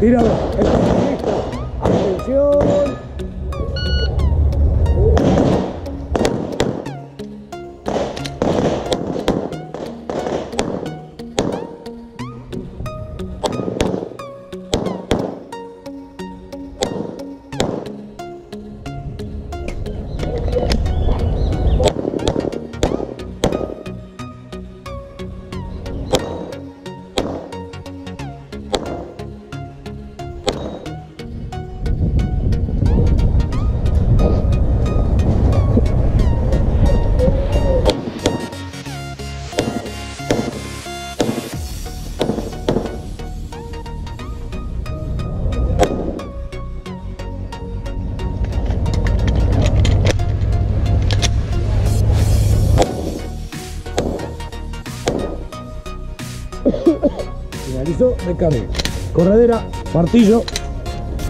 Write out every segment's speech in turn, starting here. Tíralo, estamos listos. Atención. Finalizó el cambio. Corredera, martillo,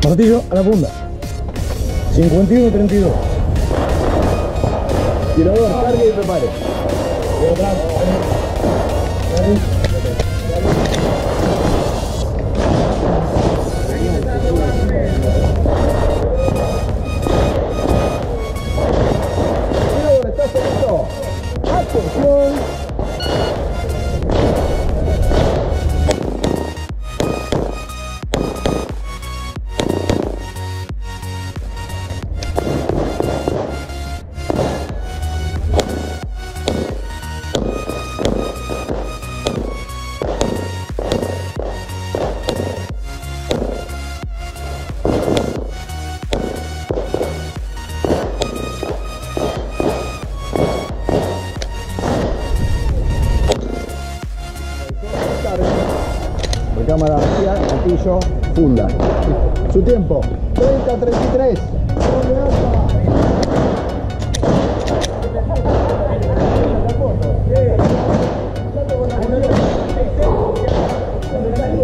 martillo a la punta. 51-32. Tirador, cargue y prepare. Tirador, está solito. Atención. Cámara vacía, gatillo, funda. Su tiempo, 30-33.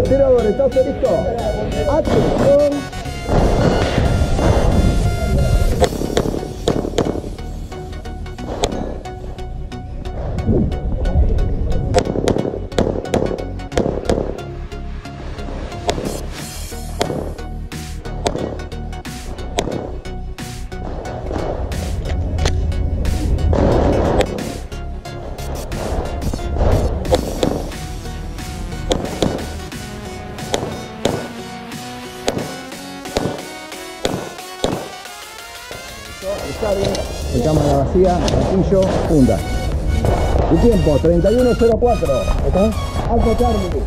Tirador, ¿estás listo? Atención. De cámara vacía, martillo, funda. Tu tiempo, 31-04. ¿Está? Alto Charlie.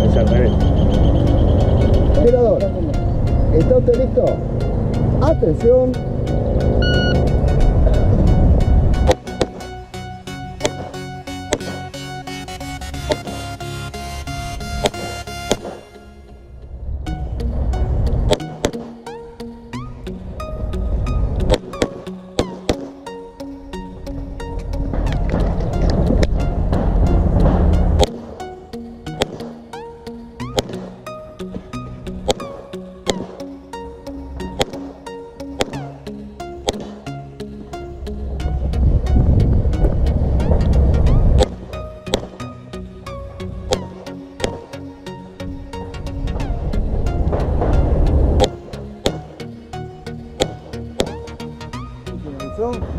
Es al revés. Tirador, ¿está usted listo? Atención.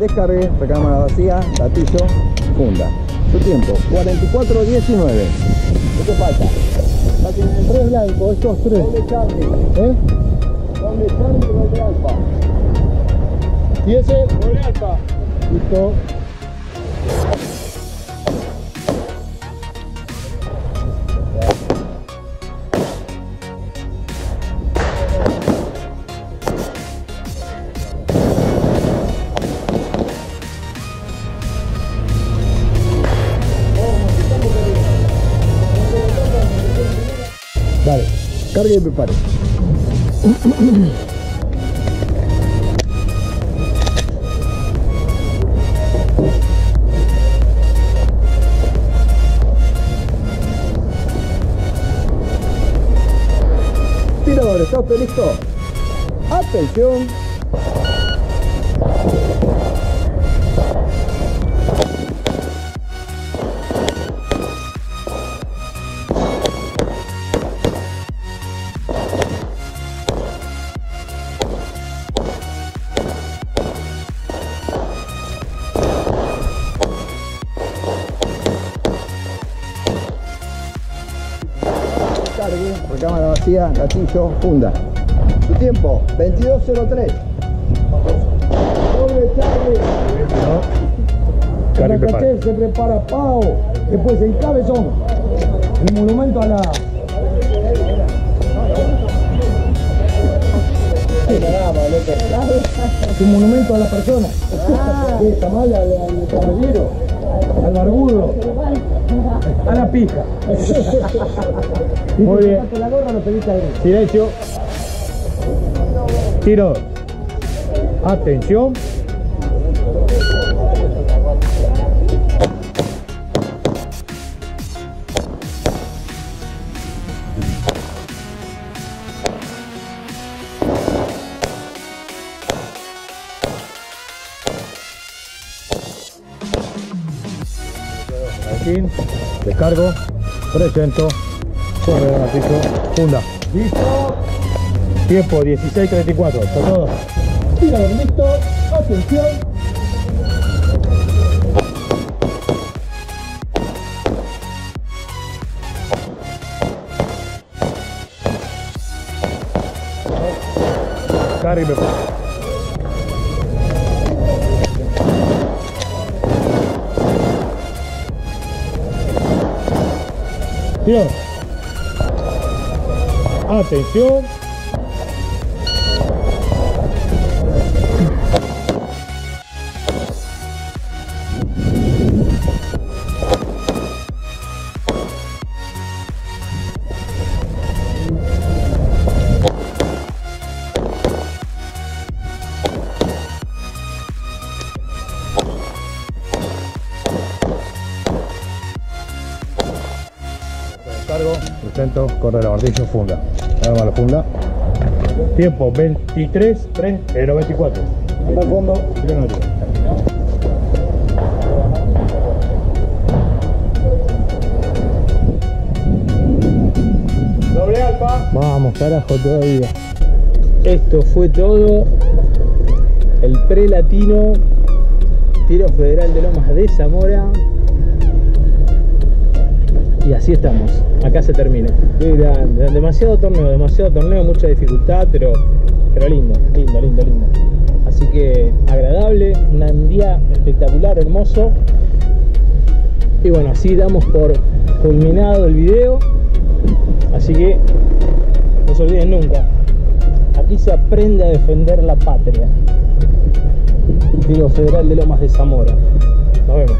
Descargué, recámara vacía, gatillo, funda. Su tiempo, 44:19. ¿Qué falta? Tres blancos, estos tres. ¿Dónde Charlie? ¿Eh? ¿Dónde Charlie y dónde Alfa? ¿Y ese? ¿Dónde Alfa? Listo. Dale, cargue y prepare. Tirador, stop, listo. Atención. Recámara vacía, gatillo, funda. Su tiempo, 22:03. Doble Charlie. No. Caracacheff se prepara Pau. Después el cabezón. El monumento a la... Es un monumento a la persona. Está mal al caballero. Al barbudo. A la pija. Muy bien. Silencio. Tiro. Atención. Aquí, descargo, presento, corre el gatillo, funda. Listo. Tiempo 16:34. Está todo. Tirador listo. Atención. Cargue y prepare. Atención. Presento, corre el bordillo, funda. Ahora la funda. Tiempo 23:94. Está al fondo. Doble Alfa. Vamos, carajo, todavía. Esto fue todo. El pre-latino. Tiro Federal de Lomas de Zamora. Y así estamos, acá se termina. Demasiado torneo, mucha dificultad, pero lindo. Así que agradable, un día espectacular, hermoso. Y bueno, así damos por culminado el video. Así que no se olviden nunca, aquí se aprende a defender la patria. Tiro Federal de Lomas de Zamora. Nos vemos.